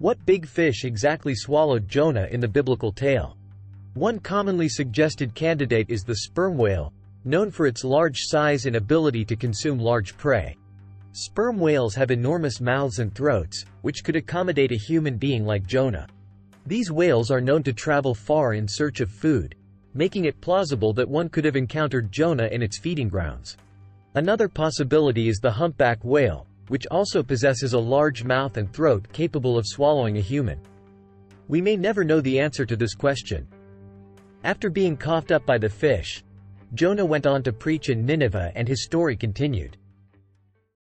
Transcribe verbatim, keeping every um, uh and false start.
What big fish exactly swallowed Jonah in the biblical tale? One commonly suggested candidate is the sperm whale, known for its large size and ability to consume large prey. Sperm whales have enormous mouths and throats, which could accommodate a human being like Jonah. These whales are known to travel far in search of food, making it plausible that one could have encountered Jonah in its feeding grounds. Another possibility is the humpback whale, which also possesses a large mouth and throat capable of swallowing a human. We may never know the answer to this question. After being coughed up by the fish, Jonah went on to preach in Nineveh and his story continued.